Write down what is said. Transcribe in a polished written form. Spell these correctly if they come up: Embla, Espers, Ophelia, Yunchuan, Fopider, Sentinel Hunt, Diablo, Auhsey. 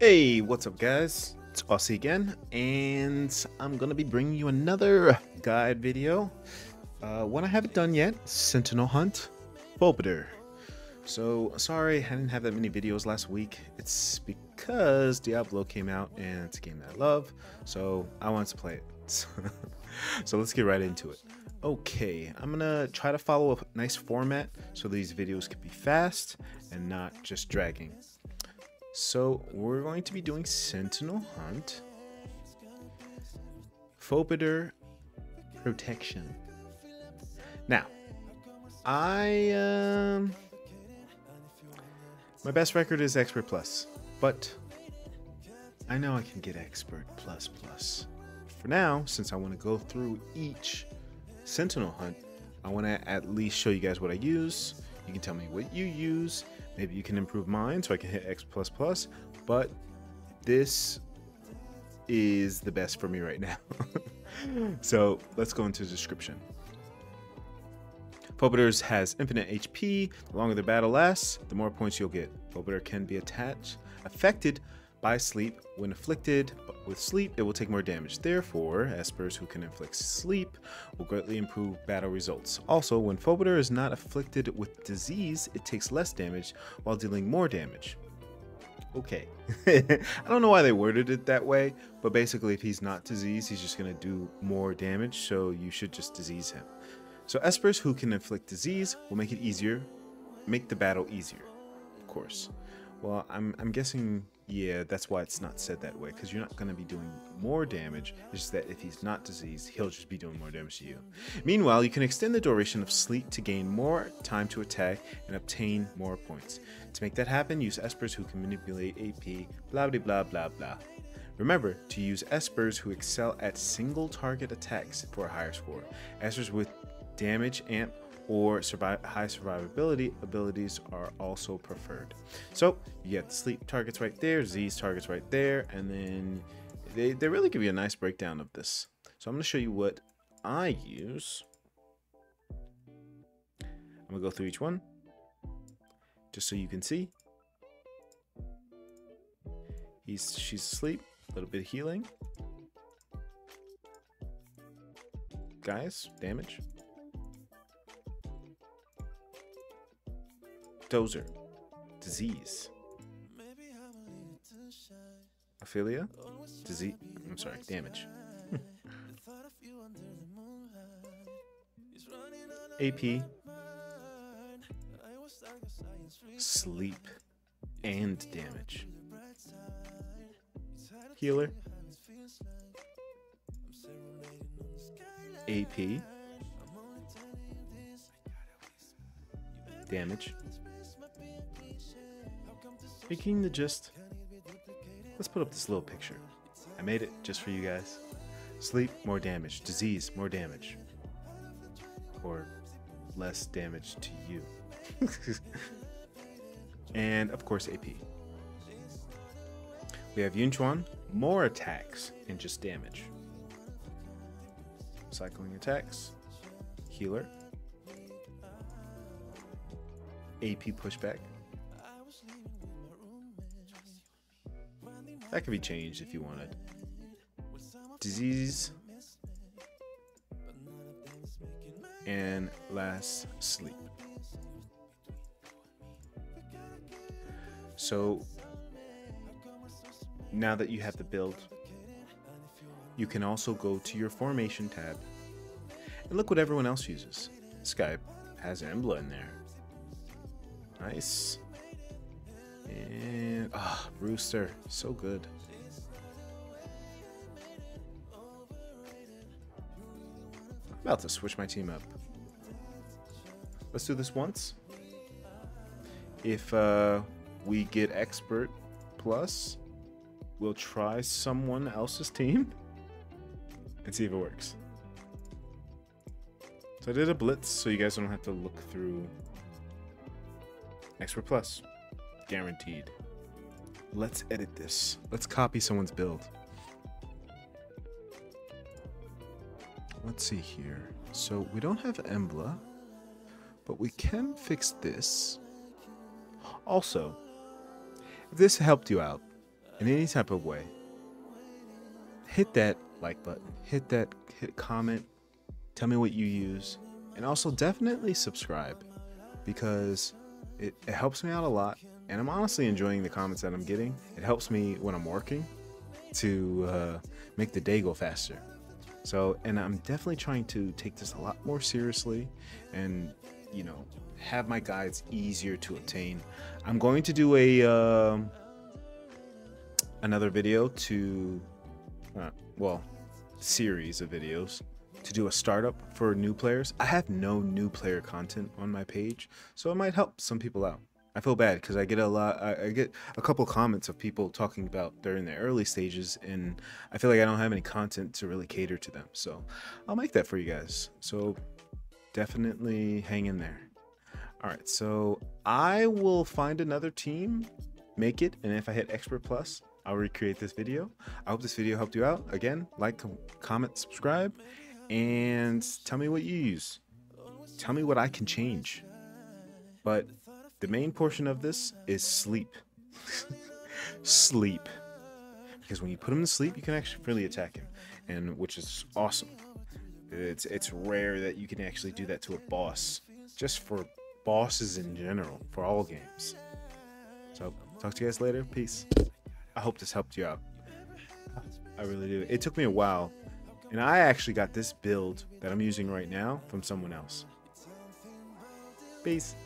Hey, what's up guys? It's Auhsey again, and I'm gonna be bringing you another guide video. One I haven't done yet, Sentinel Hunt, Fopider. So sorry I didn't have that many videos last week. It's because Diablo came out and it's a game that I love, so I wanted to play it. So let's get right into it. Okay, I'm gonna try to follow a nice format so these videos can be fast and not just dragging. So we're going to be doing Sentinel Hunt, Fopider Protection. Now, my best record is Expert Plus, but I know I can get Expert Plus Plus. For now, since I want to go through each Sentinel Hunt, I want to at least show you guys what I use. You can tell me what you use. Maybe you can improve mine so I can hit X++, but this is the best for me right now. So let's go into the description. Fopider has infinite HP. The longer the battle lasts, the more points you'll get. Fopider can be affected by sleep. When afflicted with sleep, it will take more damage. Therefore, Espers who can inflict sleep will greatly improve battle results. Also, when Fopider is not afflicted with disease, it takes less damage while dealing more damage. Okay. I don't know why they worded it that way, but basically if he's not diseased, he's just going to do more damage, so you should just disease him. So Espers who can inflict disease will make the battle easier, of course. Well, I'm guessing, yeah, that's why it's not said that way, because you're not going to be doing more damage. It's just that if he's not diseased, he'll just be doing more damage to you. Meanwhile, you can extend the duration of sleep to gain more time to attack and obtain more points. To make that happen, use Espers who can manipulate AP, blah, blah, blah, blah, blah. Remember to use Espers who excel at single target attacks for a higher score. Espers with damage amp or high survivability abilities are also preferred. So you get sleep targets right there, disease targets right there, and then they really give you a nice breakdown of this. So I'm gonna show you what I use. I'm gonna go through each one just so you can see. She's asleep, a little bit of healing. Guys, damage. Dozer, disease. Ophelia, disease. I'm sorry, damage. AP, sleep, and damage. Healer, AP, damage. Speaking the gist, let's put up this little picture. I made it just for you guys. Sleep, more damage. Disease, more damage. Or less damage to you. And of course, AP. We have Yunchuan, more attacks and just damage. Cycling attacks. Healer. AP pushback. That can be changed if you wanted. Disease. And last, sleep. So now that you have the build, you can also go to your formation tab and look what everyone else uses. This guy has Embla in there. Nice. And ah, Rooster, so good. I'm about to switch my team up. Let's do this once. If we get Expert Plus, we'll try someone else's team and see if it works. So I did a blitz so you guys don't have to look through Expert Plus. Guaranteed. Let's edit this. Let's copy someone's build. Let's see here. So we don't have Embla, but we can fix this. Also, if this helped you out, in any type of way, hit that like button, hit that comment, tell me what you use, and also definitely subscribe, because it helps me out a lot. And I'm honestly enjoying the comments that I'm getting. It helps me when I'm working to make the day go faster. So, and I'm definitely trying to take this a lot more seriously and, you know, have my guides easier to obtain. I'm going to do a another video to, well, series of videos to do a startup for new players. I have no new player content on my page, so it might help some people out. I feel bad because I get a lot, I get a couple comments of people talking about they're in the early stages, and I feel like I don't have any content to really cater to them. So I'll make that for you guys. So definitely hang in there. All right, so I will find another team, make it, and if I hit Expert Plus, I'll recreate this video. I hope this video helped you out. Again, like, comment, subscribe, and tell me what you use. Tell me what I can change. But the main portion of this is sleep. Sleep. Because when you put him to sleep, you can actually really attack him, and which is awesome. It's rare that you can actually do that to a boss, just for bosses in general, for all games. So, talk to you guys later. Peace. I hope this helped you out. I really do. It took me a while, and I actually got this build that I'm using right now from someone else. Peace.